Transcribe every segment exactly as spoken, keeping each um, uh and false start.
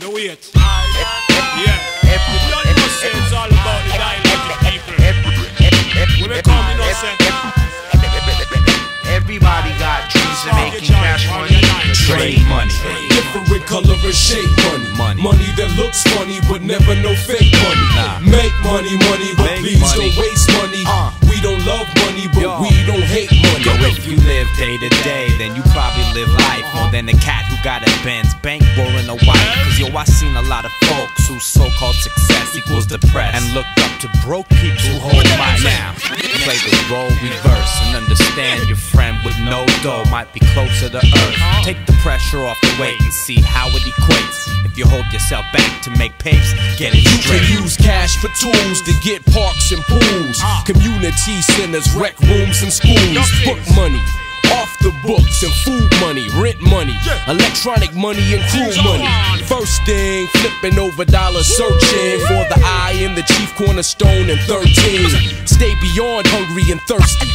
No wait. Yeah. Y'all know say it's all about the dialogue people. When we come, you know say everybody got dreams of making cash money, trade money, different color and shape money, money that looks funny but never no fake money. Make money, money, but please don't waste money. We don't love money, but we don't hate money. Yo, if you live day to day, then you probably live life more than a cat who got a Benz, bank rolling a wife. Cause yo, I seen a lot of folks whose so-called success equals depressed and looked up to broke people who hold my now. Play the role reverse and understand your friend with no dough might be closer to earth. Take the pressure off the weight and see how it equates. If you hold yourself back to make pace, get it straight. You can use cash for tools to get parks and pools, community centers, rec rooms and schools. Book money off the books and food money, rent money, electronic money and crew money. First thing, flipping over dollars, searching for the eye in the chief cornerstone and thirteen. Stay beyond hungry and thirsty.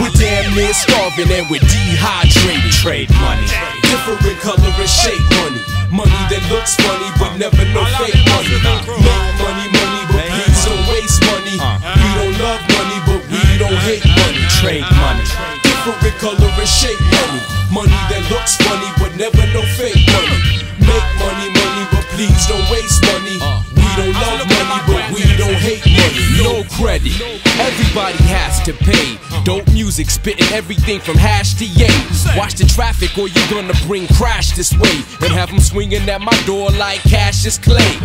We're damn near starving and we're dehydrated. Trade money, different color and shape money, money that looks funny but never no fake money. Make money, money, but please don't waste money. We don't love money, but we don't hate money. Trade money, different color and shape money, money that looks funny but never no fake money. Make money, money, but please don't waste money. We don't love money, but we don't hate money. No credit, everybody has to pay. Dope music spitting everything from hash to yay. Watch the traffic or you're gonna bring crash this way and have them swinging at my door like Cassius Clay.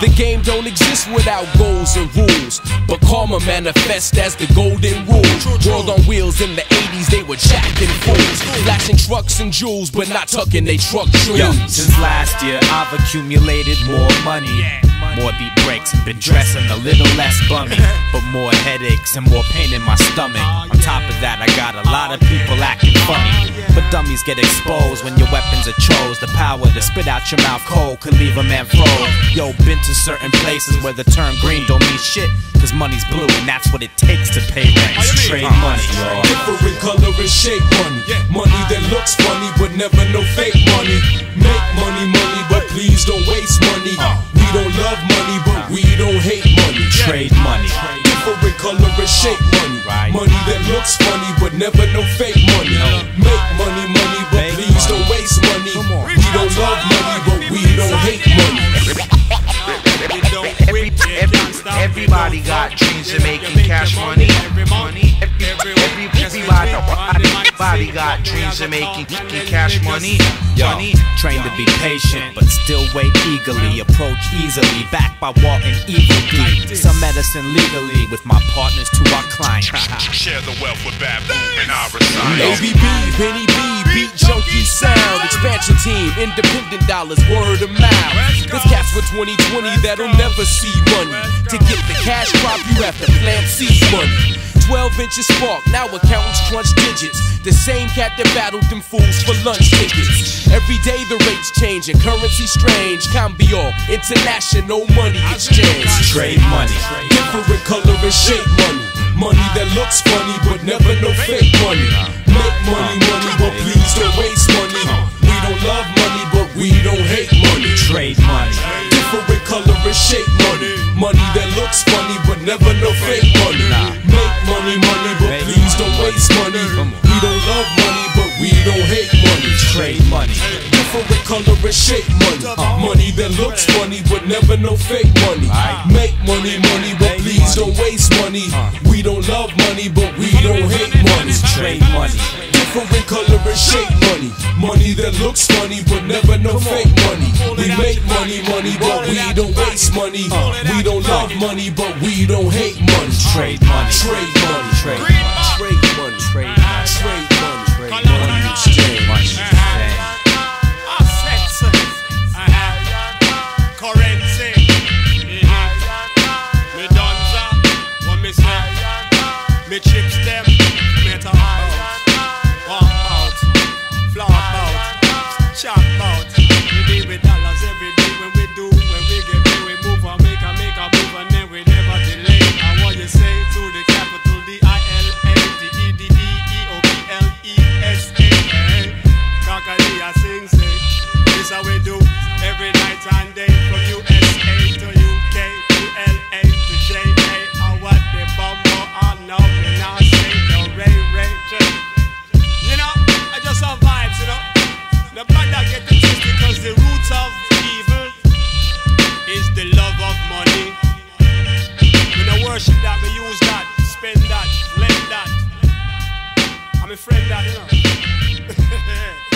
The game don't exist without goals and rules, but karma manifests as the golden rule. World on wheels in the eighties, they were jacking fools, flashing trucks and jewels, but not tucking they truck shoes. Yo, since last year I've accumulated more money, more beat breaks and been dressing a little less bummy, but more headaches and more pain in my stomach. On top of that, I got a lot of people acting funny, but dummies get exposed when your weapons are chose. The power to spit out your mouth cold could leave a man froze. Yo, been to certain places where the term green don't mean shit, cause money's blue and that's what it takes to pay rent. Trade money, y'all. Different color and shape money, money that looks funny but never no fake money. Make money, money, but please don't waste money. We don't love money, but we don't hate money. Trade money, different color and shape money, money that looks funny but never no fake money. Make money, money, but please don't waste money. We don't love money, but we don't hate money. Everybody got dreams of making cash money. Everybody got dreams of making cash money. Yo, trained to be patient, but still wait eagerly. Approach easily, backed by Walton Evil D. Some medicine legally with my partners to our clients. Share the wealth with Baboon and I resign. A B B, Benny B, Beat Junkie Sound. Expansion team, independent dollars, word of mouth. This cat's for twenty twenty that'll never see money. To get the cash crop, you have to plant seed money. twelve inches spark, now accountants crunch digits. The same cat that battled them fools for lunch tickets. Every day the rates change and currency strange. Cambio, international money exchange. Trade money, different color and shape money, money that looks funny but never no fake money. Make money, money, but please don't waste money. We don't love money, but we don't hate money. Trade money, different color and shape money, money that looks funny but never no fake money. Money, money, but please don't waste money. We don't love money, but we don't hate money. Trade money, different color and shape money, money that looks funny, but never no fake money. Make money, money, but please don't waste money. We don't love money, but we don't hate money. Trade money, different color and shape money, money that looks funny, but never no fake money. We make money, money, but we don't waste money. We don't love money, but we don't hate money. Trade money, trade. Trade money, trade money, trade money, trade money, trade money, trade money, money exchange. Assets, currency, me donza, what me say, me chips them, metal out, warm out, flop out, chop out. We deal with dollars every day when we do, when we get paid, we move and make and make a move and then we never delay. I want you say to the capital D I L L D E. Sanday from U S A to U K to L A to J K. I want the bumbo, I know when I say the Ray Ray J. You know, I just have vibes, you know. The brother get the twist because the root of evil is the love of money. When I worship that, we use that, spend that, lend that. I'm a friend that, you know.